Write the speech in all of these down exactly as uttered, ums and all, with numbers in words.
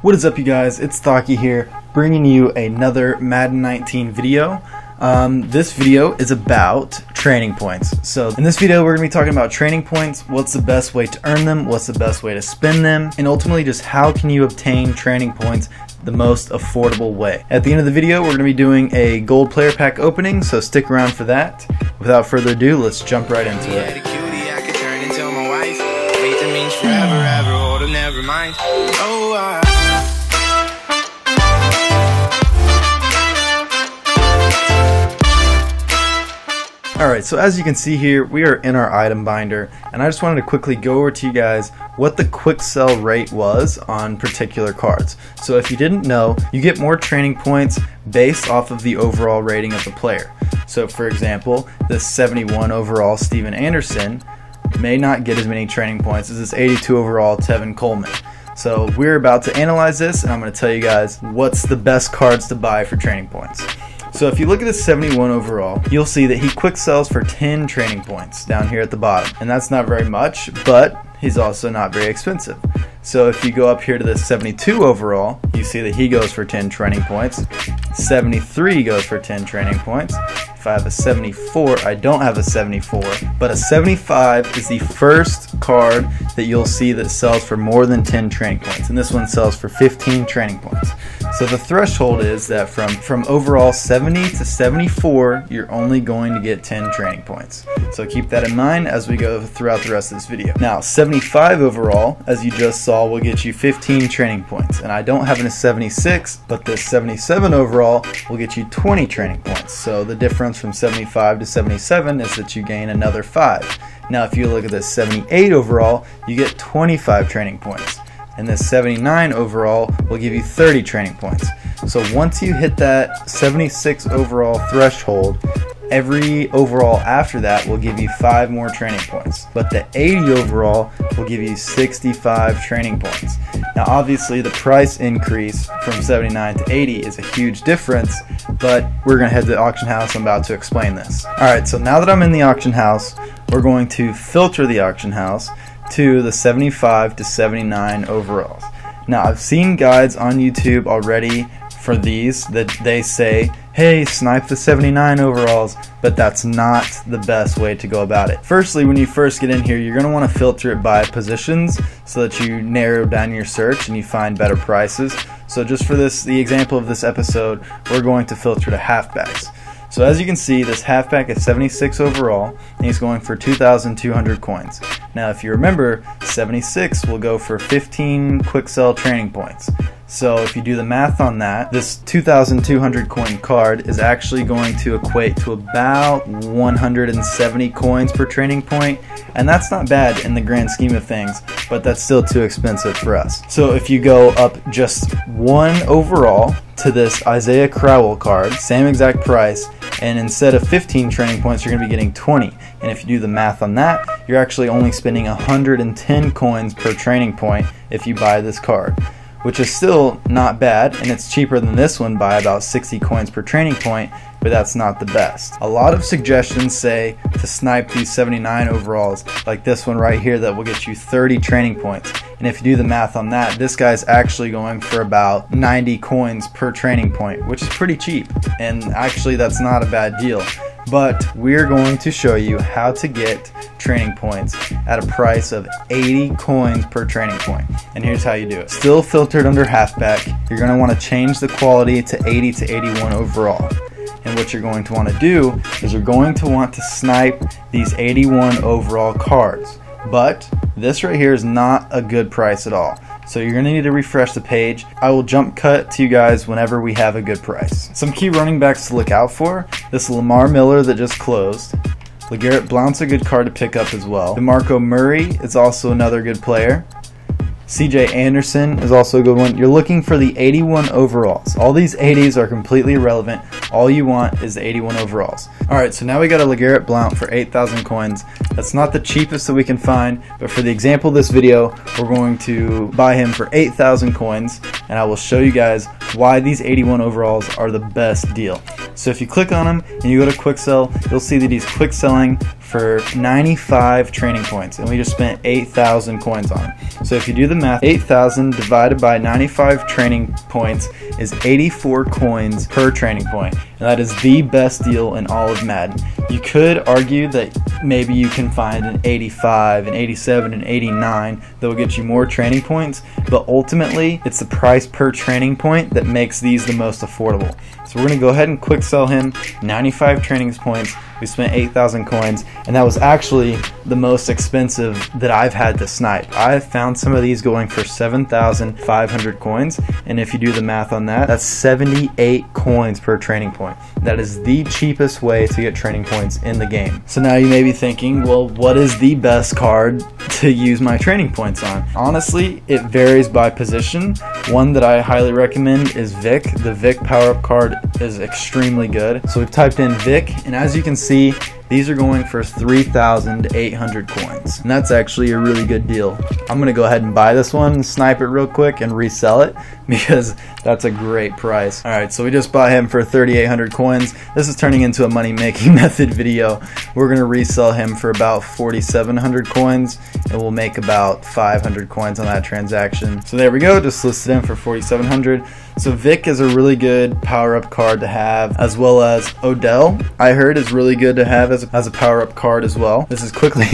What is up, you guys? It's Thocky here, bringing you another Madden nineteen video. Um, this video is about training points. So in this video, we're gonna be talking about training points, what's the best way to earn them, what's the best way to spend them, and ultimately just how can you obtain training points the most affordable way. At the end of the video, we're gonna be doing a gold player pack opening, so stick around for that. Without further ado, let's jump right into it. Alright, so as you can see here, we are in our item binder, and I just wanted to quickly go over to you guys what the quick sell rate was on particular cards. So if you didn't know, you get more training points based off of the overall rating of the player. So for example, this seventy-one overall Steven Anderson may not get as many training points as this eighty-two overall Tevin Coleman. So we're about to analyze this, and I'm going to tell you guys what's the best cards to buy for training points. So if you look at the seventy-one overall, you'll see that he quick sells for ten training points down here at the bottom. And that's not very much, but he's also not very expensive. So if you go up here to the seventy-two overall, you see that he goes for ten training points. seventy-three goes for ten training points. If I have a seventy-four, I don't have a seventy-four, but a seventy-five is the first card that you'll see that sells for more than ten training points. And this one sells for fifteen training points. So the threshold is that from, from overall seventy to seventy-four, you're only going to get ten training points. So keep that in mind as we go throughout the rest of this video. Now, seventy-five overall, as you just saw, will get you fifteen training points. And I don't have a seventy-six, but this seventy-seven overall will get you twenty training points. So the difference from seventy-five to seventy-seven is that you gain another five. Now, if you look at this seventy-eight overall, you get twenty-five training points. And this seventy-nine overall will give you thirty training points. So once you hit that seventy-six overall threshold, every overall after that will give you five more training points. But the eighty overall will give you sixty-five training points. Now obviously the price increase from seventy-nine to eighty is a huge difference, but we're gonna head to the auction house. I'm about to explain this. All right, so now that I'm in the auction house, we're going to filter the auction house to the seventy-five to seventy-nine overalls. Now I've seen guides on YouTube already for these that they say, hey, snipe the seventy-nine overalls, but that's not the best way to go about it. Firstly, when you first get in here, you're gonna wanna filter it by positions so that you narrow down your search and you find better prices. So just for this, the example of this episode, we're going to filter to halfbacks. So as you can see, this halfback is seventy-six overall, and he's going for two thousand two hundred coins. Now if you remember, seventy-six will go for fifteen quick sell training points. So if you do the math on that, this two thousand two hundred coin card is actually going to equate to about one hundred seventy coins per training point, and that's not bad in the grand scheme of things, but that's still too expensive for us. So if you go up just one overall to this Isaiah Crowell card, same exact price, and instead of fifteen training points, you're gonna be getting twenty. And if you do the math on that, you're actually only spending one hundred ten coins per training point if you buy this card, which is still not bad, and it's cheaper than this one by about sixty coins per training point, but that's not the best. A lot of suggestions say to snipe these seventy-nine overalls, like this one right here that will get you thirty training points. And if you do the math on that, this guy's actually going for about ninety coins per training point, which is pretty cheap. And actually that's not a bad deal. But we're going to show you how to get training points at a price of eighty coins per training point. And here's how you do it. Still filtered under halfback, you're gonna wanna change the quality to eighty to eighty-one overall. And what you're going to wanna do is you're going to want to snipe these eighty-one overall cards. But this right here is not a good price at all. So you're gonna need to refresh the page. I will jump cut to you guys whenever we have a good price. Some key running backs to look out for. This Lamar Miller that just closed. LeGarrette Blount's a good card to pick up as well. DeMarco Murray is also another good player. C J Anderson is also a good one. You're looking for the eighty-one overalls. All these eighties are completely irrelevant. All you want is the eighty-one overalls. All right, so now we got a LeGarrette Blount for eight thousand coins. That's not the cheapest that we can find, but for the example of this video, we're going to buy him for eight thousand coins, and I will show you guys why these eighty-one overalls are the best deal. So if you click on him and you go to quick sell, you'll see that he's quick selling for ninety-five training points, and we just spent eight thousand coins on it. So if you do the math, eight thousand divided by ninety-five training points is eighty-four coins per training point, and that is the best deal in all of Madden. You could argue that maybe you can find an eighty-five, an eighty-seven, an eighty-nine that will get you more training points, but ultimately it's the price per training point that makes these the most affordable. So we're gonna go ahead and quick sell him. ninety-five training points, we spent eight thousand coins, and that was actually the most expensive that I've had to snipe. I've found some of these going for seven thousand five hundred coins, and if you do the math on that, that's seventy-eight coins per training point. That is the cheapest way to get training points in the game. So now you may be thinking, well, what is the best card to use my training points on? Honestly, it varies by position. One that I highly recommend is Vick. The Vick power-up card is extremely good. So we've typed in Vick, and as you can see, these are going for three thousand eight hundred coins, and that's actually a really good deal. I'm gonna go ahead and buy this one, snipe it real quick, and resell it because that's a great price. All right, so we just bought him for three thousand eight hundred coins. This is turning into a money-making method video. We're gonna resell him for about four thousand seven hundred coins, and we'll make about five hundred coins on that transaction. So there we go, just listed him for four thousand seven hundred. So Vick is a really good power-up card to have, as well as Odell, I heard, is really good to have as a, as a power-up card as well. This is quickly,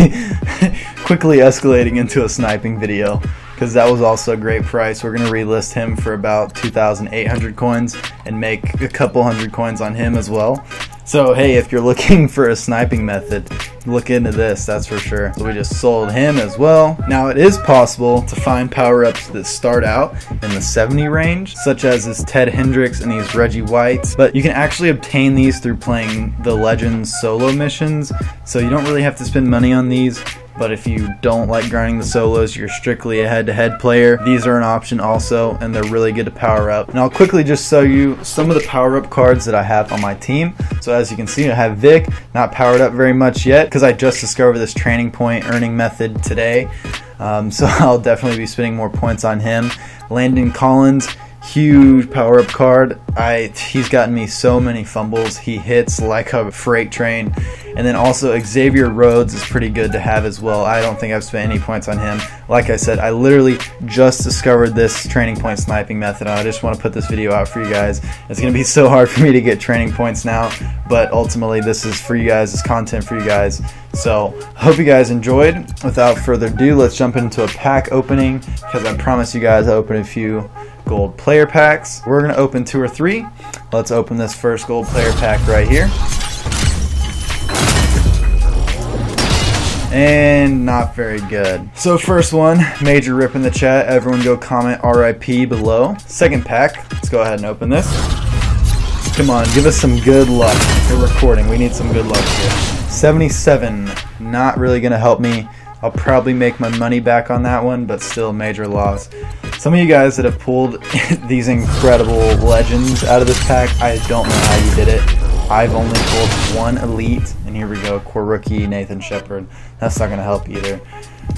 quickly escalating into a sniping video, because that was also a great price. We're gonna relist him for about two thousand eight hundred coins and make a couple hundred coins on him as well. So hey, if you're looking for a sniping method, look into this, that's for sure. So we just sold him as well. Now it is possible to find power-ups that start out in the seventy range, such as this Ted Hendricks and these Reggie Whites, but you can actually obtain these through playing the Legends solo missions, so you don't really have to spend money on these. But if you don't like grinding the solos, you're strictly a head-to-head player, these are an option also, and they're really good to power up. And I'll quickly just show you some of the power-up cards that I have on my team. So as you can see, I have Vic, not powered up very much yet, because I just discovered this training point earning method today. Um, so I'll definitely be spending more points on him. Landon Collins, huge power-up card. I he's gotten me so many fumbles. He hits like a freight train. And then also Xavier Rhodes is pretty good to have as well. I don't think I've spent any points on him. Like I said, I literally just discovered this training point sniping method. I just want to put this video out for you guys. It's going to be so hard for me to get training points now, but ultimately this is for you guys. This content for you guys. So hope you guys enjoyed. Without further ado, let's jump into a pack opening, because I promise you guys I open a few gold player packs. We're going to open two or three. Let's open this first gold player pack right here. And not very good. So first one, major rip in the chat. Everyone go comment R I P below. Second pack, let's go ahead and open this. Come on, give us some good luck. We're recording, we need some good luck here. seventy-seven, not really gonna help me. I'll probably make my money back on that one, but still major loss. Some of you guys that have pulled these incredible legends out of this pack, I don't know how you did it. I've only pulled one elite, and here we go, core rookie, Nathan Shepherd. That's not gonna help either.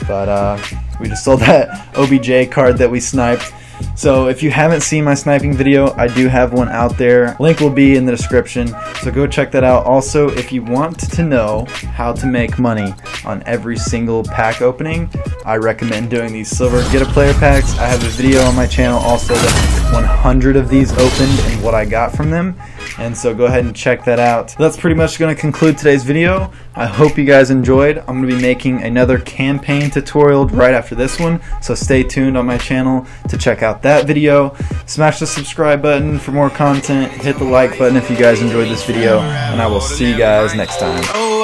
But uh, we just sold that O B J card that we sniped. So if you haven't seen my sniping video, I do have one out there. Link will be in the description, so go check that out. Also, if you want to know how to make money on every single pack opening, I recommend doing these silver get a player packs. I have a video on my channel also that one hundred of these opened and what I got from them. And so go ahead and check that out. That's pretty much going to conclude today's video. I hope you guys enjoyed. I'm going to be making another campaign tutorial right after this one, so stay tuned on my channel to check out that video. Smash the subscribe button for more content. Hit the like button if you guys enjoyed this video, and I will see you guys next time.